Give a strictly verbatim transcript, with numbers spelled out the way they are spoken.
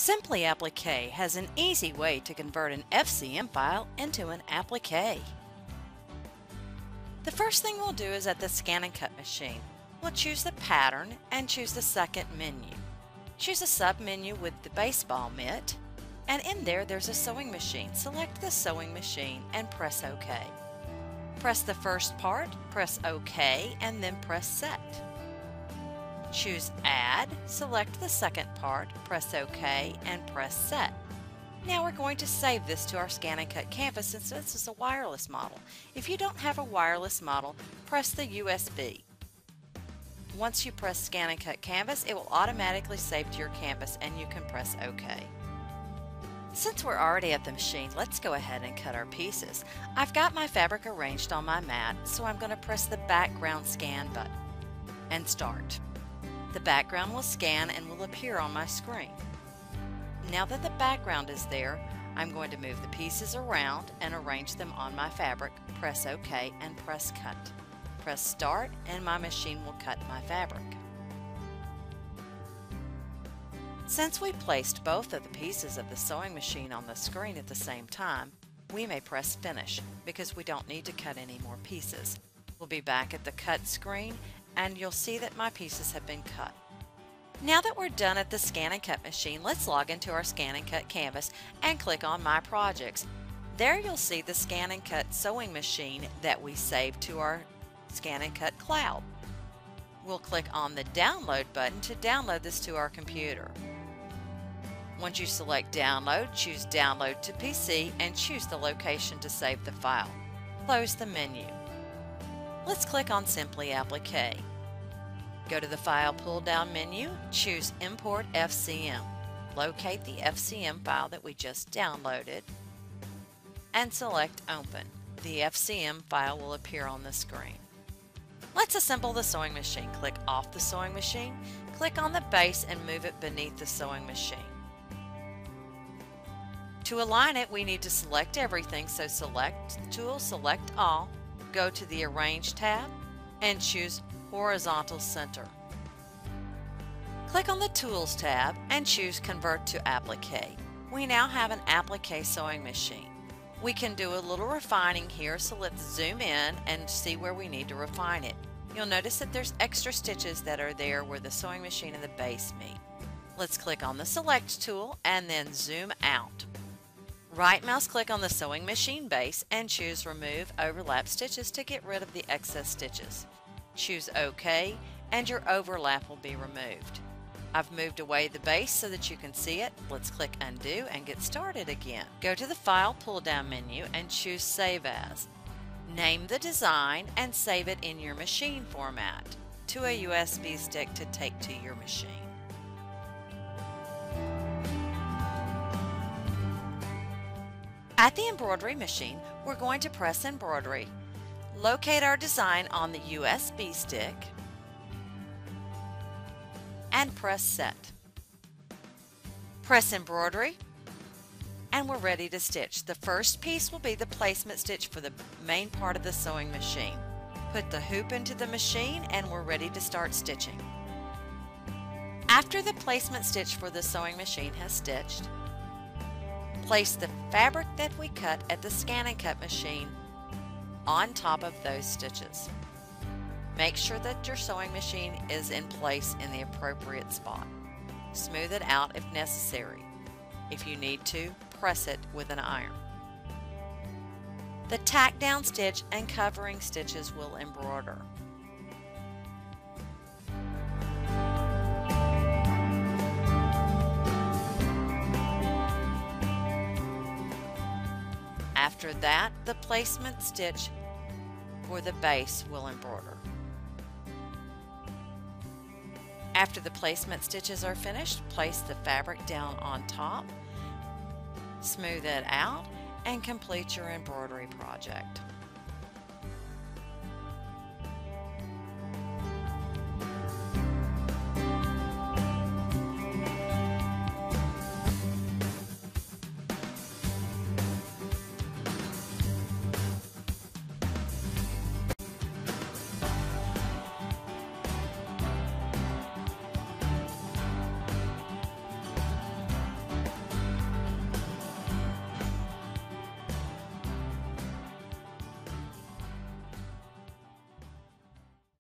Simply Appliqué has an easy way to convert an F C M file into an applique. The first thing we'll do is at the Scan and Cut machine. We'll choose the pattern and choose the second menu. Choose a sub-menu with the baseball mitt, and in there there's a sewing machine. Select the sewing machine and press OK. Press the first part, press OK, and then press Set. Choose Add, select the second part, press OK, and press Set. Now we're going to save this to our Scan and Cut Canvas since this is a wireless model. If you don't have a wireless model, press the U S B. Once you press Scan and Cut Canvas, it will automatically save to your canvas and you can press OK. Since we're already at the machine, let's go ahead and cut our pieces. I've got my fabric arranged on my mat, so I'm going to press the background scan button and start. The background will scan and will appear on my screen. Now that the background is there, I'm going to move the pieces around and arrange them on my fabric, press OK and press Cut. Press Start and my machine will cut my fabric. Since we placed both of the pieces of the sewing machine on the screen at the same time, we may press Finish because we don't need to cut any more pieces. We'll be back at the cut screen and you'll see that my pieces have been cut. Now that we're done at the Scan and Cut machine, let's log into our Scan and Cut canvas and click on My Projects. There you'll see the Scan and Cut sewing machine that we saved to our Scan and Cut cloud. We'll click on the Download button to download this to our computer. Once you select Download, choose Download to P C and choose the location to save the file. Close the menu. Let's click on Simply Appliqué. Go to the File pull-down menu, choose Import F C M. Locate the F C M file that we just downloaded and select Open. The F C M file will appear on the screen. Let's assemble the sewing machine. Click off the sewing machine, click on the base and move it beneath the sewing machine. To align it, we need to select everything, so select Tool, select All, go to the Arrange tab and choose Horizontal Center. Click on the Tools tab and choose Convert to Applique. We now have an applique sewing machine. We can do a little refining here, so let's zoom in and see where we need to refine it. You'll notice that there's extra stitches that are there where the sewing machine and the base meet. Let's click on the Select tool and then zoom out. Right mouse click on the sewing machine base and choose Remove Overlap Stitches to get rid of the excess stitches. Choose OK and your overlap will be removed. I've moved away the base so that you can see it. Let's click Undo and get started again. Go to the File pull-down menu and choose Save As. Name the design and save it in your machine format to a U S B stick to take to your machine. At the embroidery machine, we're going to press Embroidery. Locate our design on the U S B stick and press Set. Press Embroidery and we're ready to stitch. The first piece will be the placement stitch for the main part of the sewing machine. Put the hoop into the machine and we're ready to start stitching. After the placement stitch for the sewing machine has stitched, place the fabric that we cut at the Scan and Cut machine on top of those stitches. Make sure that your sewing machine is in place in the appropriate spot. Smooth it out if necessary. If you need to, press it with an iron. The tack down stitch and covering stitches will embroider. After that, the placement stitch for the base will embroider. After the placement stitches are finished, place the fabric down on top, smooth it out, and complete your embroidery project.